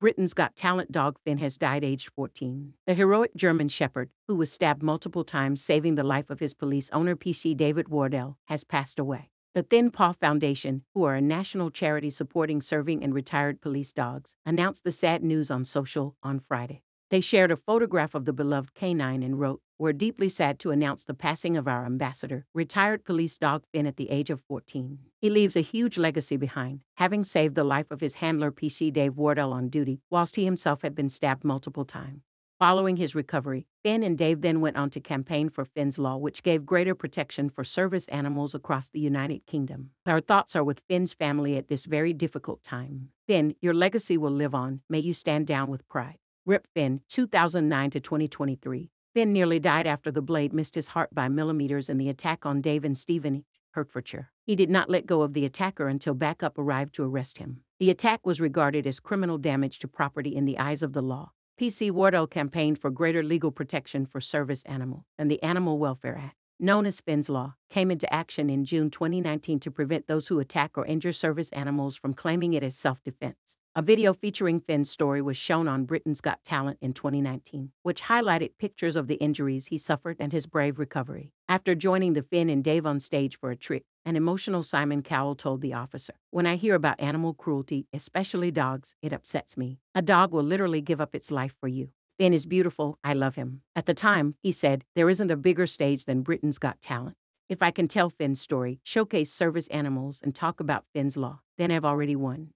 Britain's Got Talent dog Finn has died aged 14. The heroic German Shepherd, who was stabbed multiple times saving the life of his police owner PC David Wardell, has passed away. The Thin Paw Foundation, who are a national charity supporting serving and retired police dogs, announced the sad news on social on Friday. They shared a photograph of the beloved canine and wrote, "We're deeply sad to announce the passing of our ambassador, retired police dog Finn at the age of 14. He leaves a huge legacy behind, having saved the life of his handler PC Dave Wardell on duty, whilst he himself had been stabbed multiple times." Following his recovery, Finn and Dave then went on to campaign for Finn's Law, which gave greater protection for service animals across the United Kingdom. Our thoughts are with Finn's family at this very difficult time. Finn, your legacy will live on. May you stand down with pride. RIP Finn, 2009 to 2023. Finn nearly died after the blade missed his heart by millimeters in the attack on Dave in Stevenage, Hertfordshire. He did not let go of the attacker until backup arrived to arrest him. The attack was regarded as criminal damage to property in the eyes of the law. PC Wardell campaigned for greater legal protection for service animals, and the Animal Welfare Act, known as Finn's Law, came into action in June 2019 to prevent those who attack or injure service animals from claiming it as self-defense. A video featuring Finn's story was shown on Britain's Got Talent in 2019, which highlighted pictures of the injuries he suffered and his brave recovery. After joining the Finn and Dave on stage for a trick, an emotional Simon Cowell told the officer, "When I hear about animal cruelty, especially dogs, it upsets me. A dog will literally give up its life for you. Finn is beautiful. I love him." At the time, he said, "There isn't a bigger stage than Britain's Got Talent. If I can tell Finn's story, showcase service animals, and talk about Finn's Law, then I've already won."